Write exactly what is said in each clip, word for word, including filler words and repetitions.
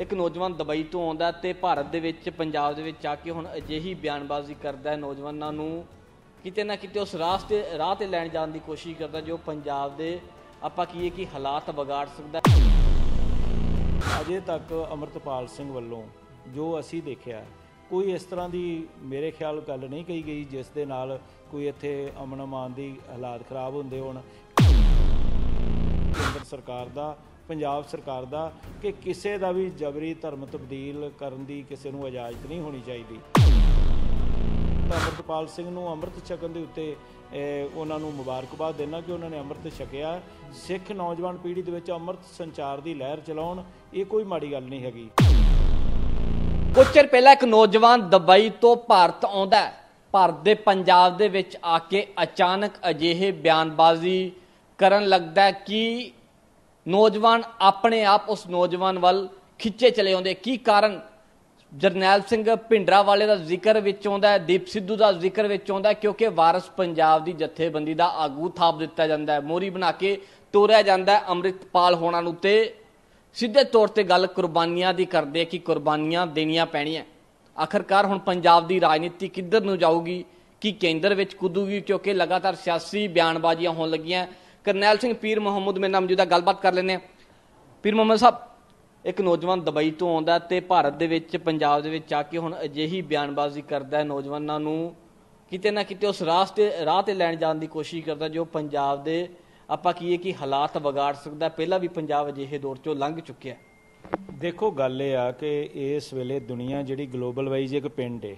एक नौजवान दुबई तो आता तो भारत के पंजाब के आके हुण अजिही बयानबाजी करता है, नौजवानों नूं किते ना किते उस रास्ते राह ते लैण जाण दी कोशिश करता जो पंजाब दे आपां कहिए कि हालात बिगाड़ सकदा। अजे तक अमृतपाल सिंह वल्लों जो असी देखिया कोई इस तरह की मेरे ख्याल गल नहीं कही गई जिस दे नाल कोई इत्थे अमन अमान दी हालात खराब हुंदे होण। केंद्र सरकार दा पंजाब सरकार दा कि किसी का भी जबरी धर्म तब्दील करने की किसी को इजाजत नहीं होनी चाहिए। अमृतपाल सिंह नूं अमृत छकन दे उत्ते उन्होंने मुबारकबाद देना कि उन्होंने अमृत छकिया। सिख नौजवान पीढ़ी दे विच अमृत संचार की लहर चलाउण ये कोई माड़ी गल नहीं हैगी। कुछ चेर पहला एक नौजवान दुबई तो भारत आउंदा है, भारत दे पंजाब दे विच आके अचानक अजिहे बयानबाजी करन लगदा है कि नौजवान अपने आप उस नौजवान वाल खिंचे चले आते। की कारण? जरनैल सिंह भिंडरांवाले का जिक्र विच आउंदा है, दीप सिद्धू का जिक्र विच आउंदा है, क्योंकि वारस पंजाब की जथेबंदी का आगू थाप दिता जाता है, मोहरी बना के तोरिया जाता है अमृतपाल होना नूं ते सीधे तौर पर गल कुर्बानियां दी करदे कि कुर्बानियां देनियां पैणियां। आखिरकार हुण पंजाब की राजनीति किधर नूं जाऊगी, कि केंद्र विच कुदूगी, क्योंकि लगातार सियासी बयानबाजियां होण लगियां। करनैल सिंह पीर मुहम्मद मेरे नाम मौजूदा गलबात कर लेने। पीर मुहम्मद साहब, एक नौजवान दुबई तो आता तो भारत के पंजाब के आके हुण अजिही बयानबाजी करता है, नौजवानों नूं किते ना किते उस रास्ते राह ते लैण जाण दी कोशिश करता जो पंजाब दे आपां कहिए कि हालात बिगाड़ सकदा। पहला भी पंजाब अजिहे दौर चों लंघ चुकिया। देखो गल इह आ कि इस वेले दुनिया जिहड़ी ग्लोबल वाइज एक पिंड है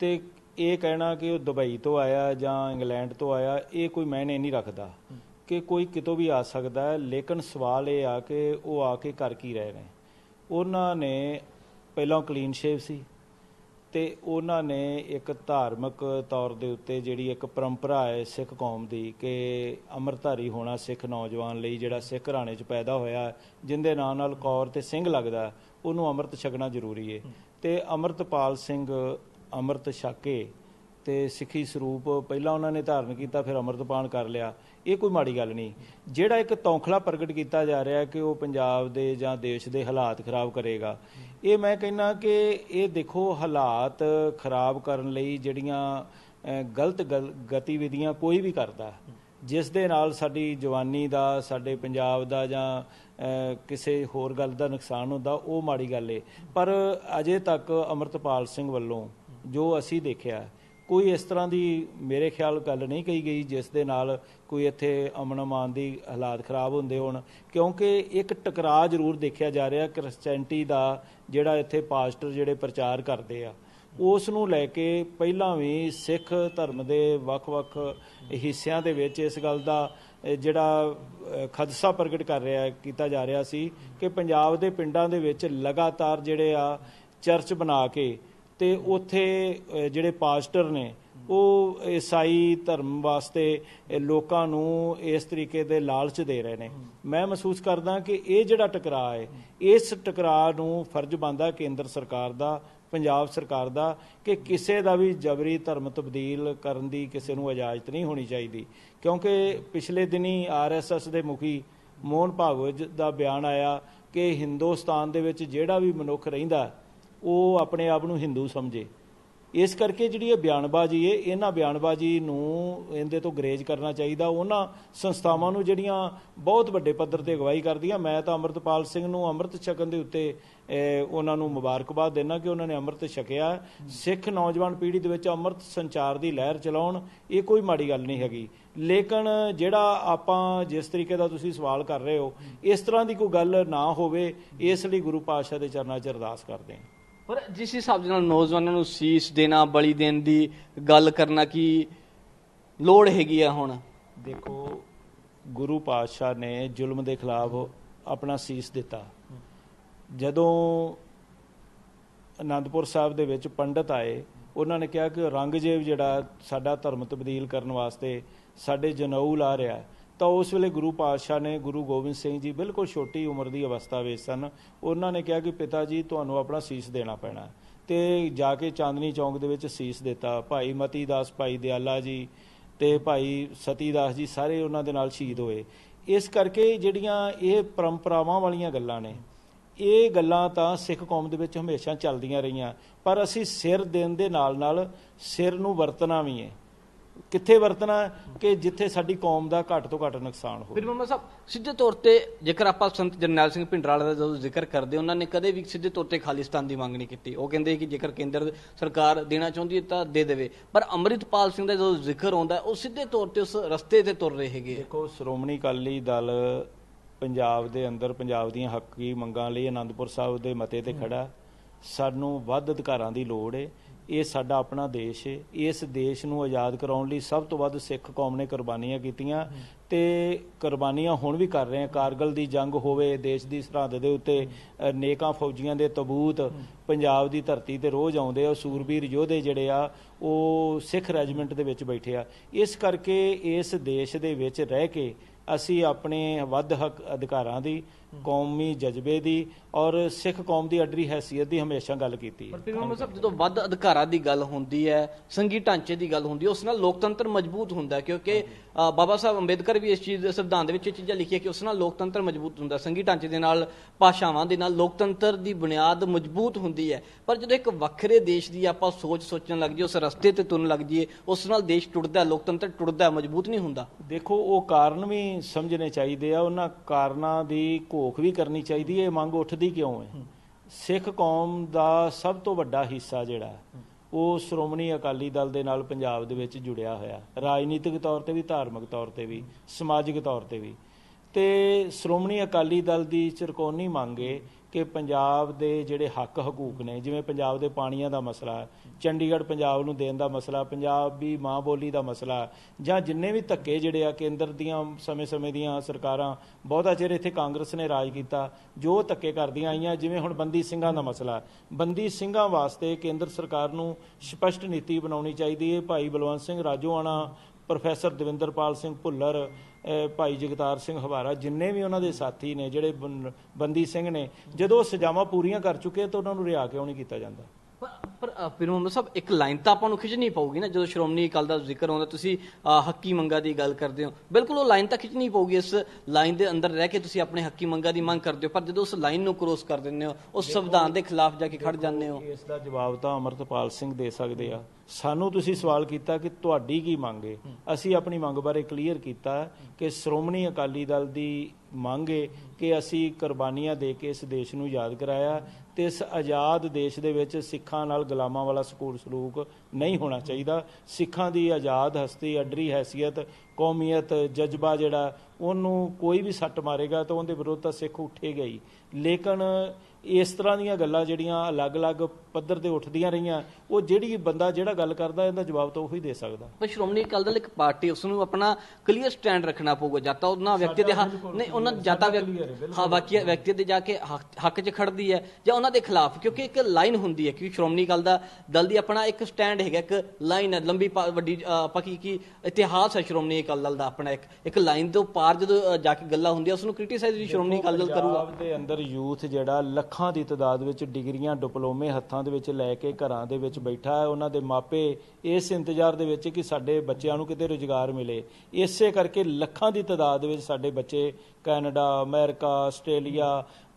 ते ये कहना कि दुबई तो आया जां इंग्लैंड तो आया ये कोई मायने नहीं रखता कि कोई कितों भी आ सकता है। लेकिन सवाल ये आ कि वो आके कर की रहे हैं। उन्होंने पहलों क्लीन शेव सी ते उन्होंने एक धार्मिक तौर के उत्ते जिहड़ी एक परंपरा है सिख कौम की कि अमृतधारी होना सिख नौजवान लिए जिहड़ा सिख घराने च पैदा होया जिंदे नां नाल कौर ते सिंह लगदा उन्होंने अमृत छकना जरूरी है। तो अमृतपाल सिंह अमृत छके ते सिखी स्वरूप पहला उन्होंने धारण किया फिर अमृतपान कर लिया, ये कोई माड़ी गल नहीं। जिहड़ा एक तौखला प्रगट किया जा रहा है कि वो पंजाब दे जां देश दे हालात खराब करेगा, ये मैं कहना कि ये देखो हालात खराब करन लई जिहड़ियां गलत गल गतिविधियां कोई भी करता जिस दे नाल साडी जवानी दा साडे पंजाब दा जां किसी होर गल दा नुकसान हुंदा वो माड़ी गल है। पर अजे तक अमृतपाल सिंह वल्लों जो असी देखिया कोई इस तरह की मेरे ख्याल गल नहीं कही गई जिस दे नाल कोई इत्थे अमन अमान की हालात खराब हुंदे होण, क्योंकि एक टकराव जरूर देखिया जा रहा क्रिश्चैनिटी का जिहड़ा इत्थे पास्टर जिहड़े प्रचार करते आ उस नूं लैके पहलां भी सिख धर्म के वख-वख हिस्सियां दे विच इस गल दा जिहड़ा खदशा प्रगट कर रहा किया जा रहा सी कि पंजाब दे पिंडां दे विच लगातार जिहड़े आ चर्च बना के ते उत्थे जिहड़े पास्टर ने वो ईसाई धर्म वास्ते लोकां नूं इस तरीके दे लालच दे रहे ने। मैं महसूस करदा कि ये जिहड़ा टकराव है इस टकराव नूं फर्ज बनदा केंद्र सरकार दा पंजाब सरकार दा कि किसी का भी जबरी धर्म तब्दील करन दी किसी नूं इजाजत नहीं होनी चाहिए। क्योंकि पिछले दिनी आर एस एस दे मुखी मोहन भागवत दा बयान आया कि हिंदुस्तान दे विच जिहड़ा भी मनुख रहिंदा वो अपने आप नूं हिंदू समझे, इस करके जिहड़ी बयानबाजी है इन्हां बयानबाजी नूं इहदे तों ग्रेज करना चाहिए। उन्हां संस्थावां नूं जिहड़ियां बहुत वड्डे पद्धर ते अगवाई करदियां, मैं तां अमृतपाल सिंह नूं अमृत छकन दे उत्ते उन्हां नूं मुबारकबाद देना कि उन्होंने अमृत छकिया। सिख नौजवान पीढ़ी दे विच अमृत संचार दी लहर चलाउण ये कोई माड़ी गल नहीं हैगी। लेकिन जिहड़ा आपां जिस तरीके दा तुसीं सवाल कर रहे हो इस तरह की कोई गल ना होवे, इस लई गुरु पातशाह दे चरनां च अरदास करदे हां। पर जिस हिसाब से नौजवानों को सीस देना बली देने की गल करना की लोड़ हैगी है। हुण देखो गुरु पातशाह ने जुल्म के खिलाफ अपना सीस दिता। जदों आनंदपुर साहब दे विच पंडित आए उन्होंने कहा कि औरंगजेब जिहड़ा साडा धर्म तब्दील करने वास्ते साडे जनऊल आ रहा, तो उस वेले गुरु पातशाह ने गुरु गोबिंद सिंह जी बिल्कुल छोटी उम्र की अवस्था में सन, उन्होंने कहा कि पिता जी तुहानूं अपना सीस देना पैना, तो जाके चांदनी चौंक दे विच सीस दिता। भाई मती दास, भाई दयाला जी ते भाई सती दास जी सारे उन्होंने शहीद होए। इस करके जिहड़ियां ये परंपरावां वालियां गल्लां ने ये गल्लां तां सिख कौम दे विच हमेशा चलदियां रहियां, पर असीं सिर देण दे नाल नाल सिर नूं वरतना वी है। कित्थे वरतना कि जिथे साडी कौम दा घट तो घट नुकसान हो। पीर मुहम्मद साहब, सीधे तौर ते जेकर आपां संत जरनैल सिंह भिंडरांवाले दा जदों जिक्र करदे, उन्हां ने कदे वी सीधे तौर ते खालिस्तान दी मंग नहीं कीती। ओह कहिंदे कि जेकर केंद्र सरकार देना चाहुंदी है तां दे देवे, पर अमृतपाल सिंह दा जदों जिक्र आउंदा है ओह सीधे तौर ते उस रस्ते ते तुर रहे हैगे। देखो, श्रोमणी अकाली दल पंजाब दे अंदर पंजाब दीयां हक्की मंगां लई आनंदपुर साहिब दे मते ते खड़ा। सानूं वध अधिकारां दी लोड़ है। ये साडा अपना देश है। इस देश नूं आज़ाद कराउण लई सब तो वध सिख कौम ने कुरबानियां कीतियां ते कुरबानियां हुण भी कर रहे हैं। कारगिल दी जंग होवे, देश दी सरहद दे उत्ते नेकां फौजियां दे तबूत पंजाब दी धरती ते रोज़ आउंदे आ। सूरबीर योधे जिहड़े आ ओह सिख रैजीमेंट दे विच बैठे आ। इस करके इस देश दे विच रह के असी अपने वध हक अधिकारां दी, कौमी जज्बे दी और सिख कौम दी अडरी हैसियत दी हमेशा गल कीती है। जदों वध अधिकारां दी गल हुंदी है, संघी ढांचे दी गल हुंदी है, उस नाल लोकतंत्र मजबूत हुंदा है, क्योंकि बाबा साहब अंबेदकर भी इस चीज़ संविधान दे विच चीज़ां लिखियां कि उस नाल लोकतंत्र मजबूत हुंदा। संघी ढांचे दे नाल, भाषावां दे नाल लोकतंत्र दी बुनियाद मजबूत हुंदी है। पर जदों इक वक्खरे देश दी आपां सोच सोचण लग जाइए, उस रस्ते ते तुरन लग जाइए, उस नाल देश टुटदा, लोकतंत्र टुटदा, मजबूत नहीं हुंदा। देखो, ओह कारण भी समझने चाहिए। उन्हां कारणा दी घोख भी करनी चाहिए। ये मंग उठती क्यों है? सिख कौम का सब तो वड्डा हिस्सा जिहड़ा वो श्रोमणी अकाली दल दे नाल पंजाब दे विच जुड़िया होया, राजनीतिक तौर पर भी, धार्मिक तौर पर भी, समाजिक तौर पर भी। तो श्रोमणी अकाली दल की चरकोनी मंग है कि पंजाब दे जिहड़े हक हकूक ने, जिवें पंजाब दे पाणियां दा मसला, चंडीगढ़ पंजाब नूं देण दा मसला, पंजाबी माँ बोली दा मसला, जां जिन्ने भी धक्के जिहड़े आ केंद्र दियां समय समय दियां सरकारां, बहुता चिर इत्थे कांग्रेस ने राज कीता, जो धक्के करदियां आईयां, जिवें हुण बंदी ਸਿੰਘां दा मसला। बंदी ਸਿੰਘां वास्ते केंद्र सरकार नूं स्पष्ट नीति बनाउणी चाहीदी है। भाई बलवंत सिंह राजोआणा, प्रोफैसर दविंदर पाल सिंह भुल्लर, भाई जगतार सिंह हवारा, जिन्हें भी उन्होंने साथी ने जिहड़े बंदी सिंह ने, जो सजावां पूरियां कर चुके तो उन्होंने रिहा क्यों नहीं किया जाता? पर पीर मुहम्मद साहब, एक लाइन तो आपको खिंचनी पऊगी ना। जो श्रोमणी अकाली दल का जिक्र आउंदा, तुसीं हक्की मंगां दी गल करदे हो, बिल्कुल वो लाइन तो खिंचनी पऊगी। इस लाइन के अंदर रह के तुसीं अपने हक्की मंगां दी मंग करदे हो, पर जो उस लाइन नूं क्रॉस कर दिंदे हो, उस संविधान के खिलाफ जाके खड़ जांदे हो। इसका जवाब तो अमृतपाल सिंह दे सकदे आ। सानूं तुसीं सवाल कीता कि तुहाडी की मंग है। असीं अपनी मंग बारे क्लीयर कीता कि श्रोमणी अकाली दल की मंग है कि असी कुरबानियां दे के इस देश नूं याद कराया ते इस आज़ाद देश दे विच सिखां नाल गुलामां वाला सकूल सलूक नहीं होना चाहिदा। सिखां दी आज़ाद हस्ती, अडरी हैसियत, कौमीयत जज्बा जिहड़ा उन्हूं कोई भी सट मारेगा तो उहदे विरोध तां सिख उठेगा ही। लेकिन इस तरह दीयां गल्लां जिहड़ियां अलग अलग पद्धर ते उठदियां रहियां, वो जिहड़ी बंदा जिहड़ा गल करदा इहदा जवाब तो उही दे सकदा। पर श्रोमणी अकाली दल इक पार्टी, उसनूं अपना क्लीयर स्टैंड रखना पऊगा। जाता उन्हां व्यक्ति दे नहीं उन्हां जाता हां बाकी व्यक्ति दे जाके हक च खड़दी है जां उन्हां दे खिलाफ, क्योंकि एक लाइन हुंदी है। क्योंकि श्रोमणी अकाली दल दी अपना एक स्टैंड हैगा, एक लाइन है, लंबी वड्डी पक्की की इतिहास है श्रोमणी अकाली दल दा अपना। एक एक लाइन तो पार जदों जाके गल्लां हुंदियां, उसनूं क्रिटिसाइज भी श्रोमणी अकाली दल करूगा। दे अंदर यूथ जिहड़ा ਲੱਖਾਂ ਦੀ ਤਦਾਦ ਵਿੱਚ ਡਿਗਰੀਆਂ, ਡਿਪਲੋਮੇ ਹੱਥਾਂ ਦੇ ਵਿੱਚ ਲੈ ਕੇ ਘਰਾਂ ਦੇ ਵਿੱਚ ਬੈਠਾ ਹੈ। ਉਹਨਾਂ ਦੇ ਮਾਪੇ ਇਸ ਇੰਤਜ਼ਾਰ ਦੇ ਵਿੱਚ ਕਿ ਸਾਡੇ ਬੱਚਿਆਂ ਨੂੰ ਕਿਤੇ ਰੁਜ਼ਗਾਰ ਮਿਲੇ। ਇਸੇ ਕਰਕੇ ਲੱਖਾਂ ਦੀ ਤਦਾਦ ਵਿੱਚ ਸਾਡੇ ਬੱਚੇ ਕੈਨੇਡਾ, ਅਮਰੀਕਾ, ਆਸਟ੍ਰੇਲੀਆ,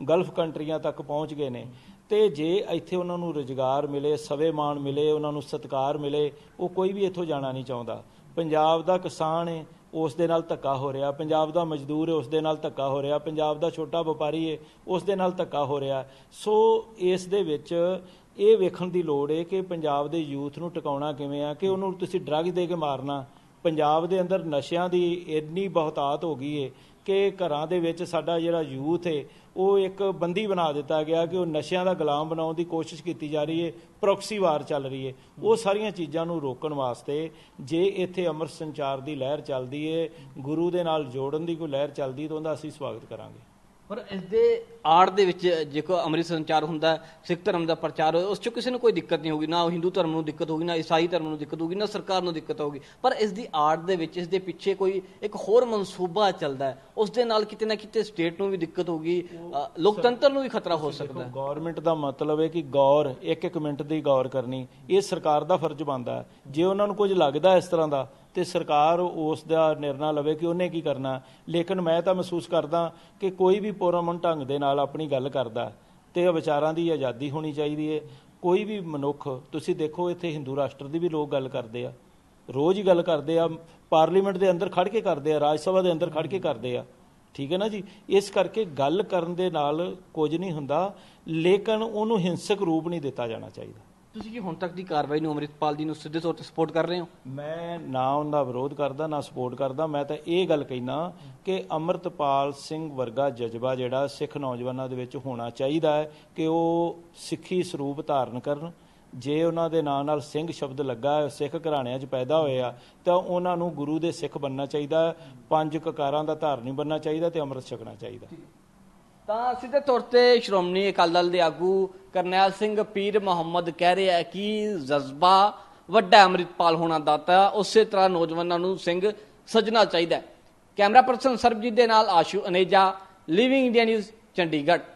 ਗਲਫ ਕੰਟਰੀਆਂ ਤੱਕ ਪਹੁੰਚ ਗਏ ਨੇ। ਤੇ ਜੇ ਇੱਥੇ ਉਹਨਾਂ ਨੂੰ ਰੁਜ਼ਗਾਰ ਮਿਲੇ, ਸਵੇਮਾਨ ਮਿਲੇ, ਉਹਨਾਂ ਨੂੰ ਸਤਿਕਾਰ ਮਿਲੇ, ਉਹ ਕੋਈ ਵੀ ਇੱਥੋਂ ਜਾਣਾ ਨਹੀਂ ਚਾਹੁੰਦਾ। ਪੰਜਾਬ ਦਾ ਕਿਸਾਨ ਹੈ, उस दे नाल धक्का हो रहा। पंजाब दा मजदूर है, उस दे नाल धक्का हो रहा। पंजाब दा छोटा व्यापारी है, उस दे नाल धक्का हो रहा। सो इस दे विच ये वेखण दी लोड़ है कि पंजाब दे यूथ नूं टकाउणा किवें आ। कि उहनूं तुसीं ड्रग दे के मारना। पंजाब दे अंदर नशियां दी इन्नी बहुतात हो गई है कि घरां दे विच साडा जिहड़ा यूथ है वो एक बंदी बना दिता गया कि वो नशियां दा गुलाम बनाउण दी कोशिश कीती जा रही है। प्रोक्सी वार चल रही है। वो सारियां चीज़ां नूं रोकण वास्ते जे इत्थे अमर संचार दी लहर चलदी है, गुरु दे नाल जोड़न दी कोई लहर चलदी तो उहदा असीं स्वागत करांगे। पर इस दे आड़ दे विच जेको अमृत संचार हुंदा, सिख धर्म का प्रचार हो, उस च किसी ने कोई दिक्कत नहीं होगी। ना हिंदू धर्म को दिक्कत होगी, ना ईसाई धर्म को दिक्कत होगी, ना सरकार को दिक्कत होगी। पर इस दी आड़ दे विच इस दे पिछे कोई एक होर मनसूबा चलता है, उस दे नाल किते ना किते स्टेट नूं भी दिक्कत होगी, लोकतंत्र नूं भी खतरा हो सकता है। गौरमेंट का मतलब है कि गौर एक एक मिनट की गौर करनी, ये सरकार का फर्ज बनता है। जे उन्हां नूं कुछ लगता इस तरह का तो सरकार उसका निर्णय लवे कि उन्हें की करना। लेकिन मैं तो महसूस करदा कि कोई भी पुरअमन ढंग दे नाल अपनी गल करदा तो विचारां की आज़ादी होनी चाहिए है। कोई भी मनुख तुसीं देखो इत्थे हिंदू राष्ट्र की भी लोग गल करते हैं, रोज़ ही गल करते हैं, पार्लीमेंट के अंदर खड़ के करते हैं, राज सभा के अंदर खड़ के करते हैं, ठीक है ना जी। इस करके गल करन दे नाल कुछ नहीं हुंदा, लेकिन उन्होंने हिंसक रूप नहीं दिता जाना चाहिए। तुसीं कि हुण तक दी कार्रवाई नूं अमृतपाल जी नूं सिद्धे तौर ते सपोर्ट कर रहे हो? मैं ना उनका विरोध करदा ना सपोर्ट करदा, मैं तो ये गल कहना कि अमृतपाल सिंह वर्गा जज्बा जिहड़ा सिख नौजवानों दे विच होना चाहिए है कि वो सिक्खी स्वरूप धारण करन। जे उन्हां दे नां नाल सिंह शब्द लगा, सिख घराणियां च पैदा होया, तो उन्हां नूं गुरु दे सिख बनना चाहिए, पंज ककारां दा धारनी बनना चाहिए ते अमृत छकना चाहिए। तो सीधे तौर पर श्रोमणी अकाली दल के आगू करनैल सिंह पीर मुहम्मद कह रहे हैं कि जज्बा वड्डा अमृतपाल होना दाता, उस तरह नौजवानों नूं सिंह सजना चाहिए। कैमरा पर्सन सरबजीत दे नाल Ashu Aneja, living India news, Chandigarh.